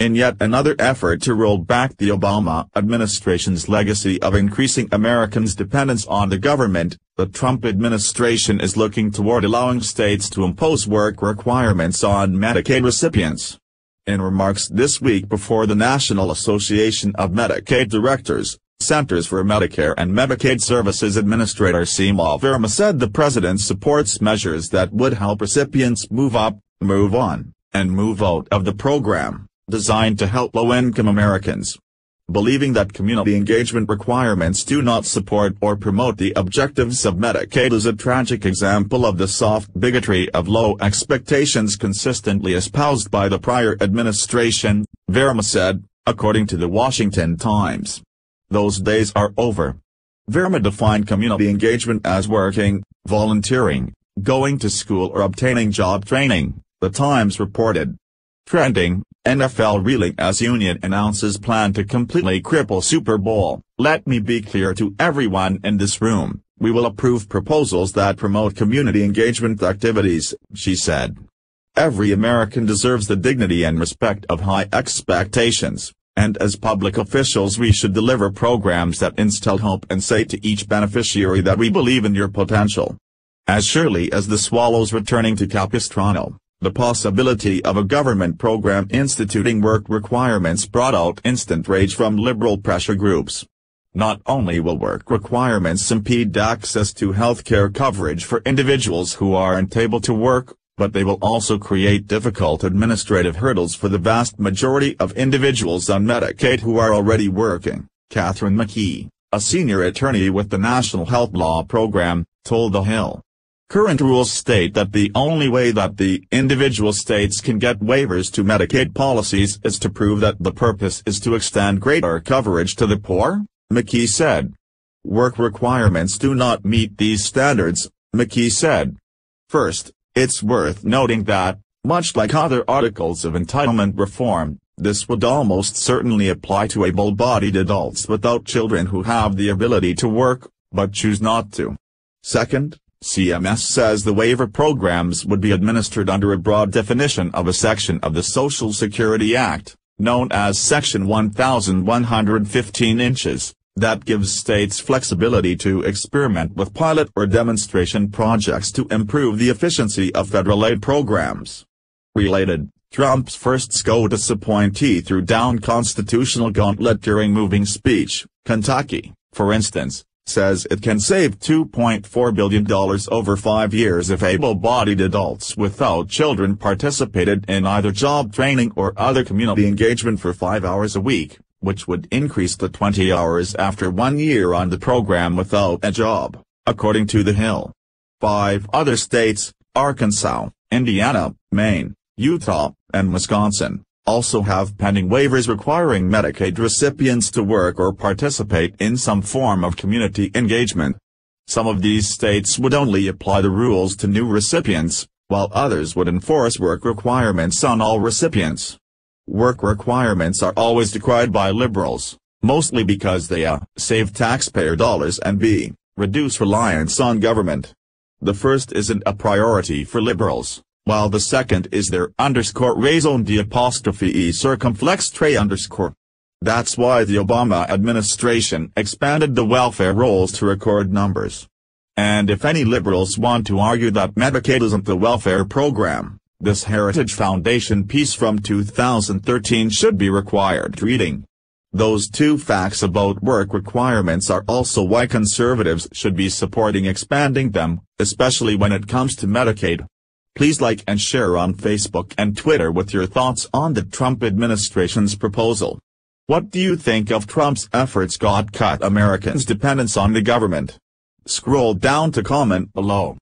In yet another effort to roll back the Obama administration's legacy of increasing Americans' dependence on the government, the Trump administration is looking toward allowing states to impose work requirements on Medicaid recipients. In remarks this week before the National Association of Medicaid Directors, Centers for Medicare and Medicaid Services Administrator Seema Verma said the president supports measures that would help recipients move up, move on, and move out of the program, designed to help low-income Americans. Believing that community engagement requirements do not support or promote the objectives of Medicaid is a tragic example of the soft bigotry of low expectations consistently espoused by the prior administration, Verma said, according to The Washington Times. Those days are over. Verma defined community engagement as working, volunteering, going to school or obtaining job training, The Times reported. Trending, NFL reeling as union announces plan to completely cripple Super Bowl. Let me be clear to everyone in this room, we will approve proposals that promote community engagement activities, she said. Every American deserves the dignity and respect of high expectations, and as public officials we should deliver programs that instill hope and say to each beneficiary that we believe in your potential. As surely as the swallows returning to Capistrano, the possibility of a government program instituting work requirements brought out instant rage from liberal pressure groups. Not only will work requirements impede access to health care coverage for individuals who aren't able to work, but they will also create difficult administrative hurdles for the vast majority of individuals on Medicaid who are already working, Catherine McKee, a senior attorney with the National Health Law Program, told The Hill. Current rules state that the only way that the individual states can get waivers to Medicaid policies is to prove that the purpose is to extend greater coverage to the poor, McKee said. Work requirements do not meet these standards, McKee said. First, it's worth noting that, much like other articles of entitlement reform, this would almost certainly apply to able-bodied adults without children who have the ability to work, but choose not to. Second, CMS says the waiver programs would be administered under a broad definition of a section of the Social Security Act, known as Section 1115 inches, that gives states flexibility to experiment with pilot or demonstration projects to improve the efficiency of federal aid programs. Related, Trump's first SCOTUS appointee threw down constitutional gauntlet during moving speech. Kentucky, for instance, says it can save $2.4 billion over 5 years if able-bodied adults without children participated in either job training or other community engagement for 5 hours a week, which would increase to 20 hours after 1 year on the program without a job, according to The Hill. 5 other states, Arkansas, Indiana, Maine, Utah, and Wisconsin, also have pending waivers requiring Medicaid recipients to work or participate in some form of community engagement. Some of these states would only apply the rules to new recipients, while others would enforce work requirements on all recipients. Work requirements are always decried by liberals, mostly because they save taxpayer dollars and b. reduce reliance on government. The first isn't a priority for liberals, while the second is their _raison d'apostrophe e circumflex tre_. That's why the Obama administration expanded the welfare rolls to record numbers. And if any liberals want to argue that Medicaid isn't the welfare program, this Heritage Foundation piece from 2013 should be required reading. Those two facts about work requirements are also why conservatives should be supporting expanding them, especially when it comes to Medicaid. Please like and share on Facebook and Twitter with your thoughts on the Trump administration's proposal. What do you think of Trump's efforts to cut Americans' dependence on the government? Scroll down to comment below.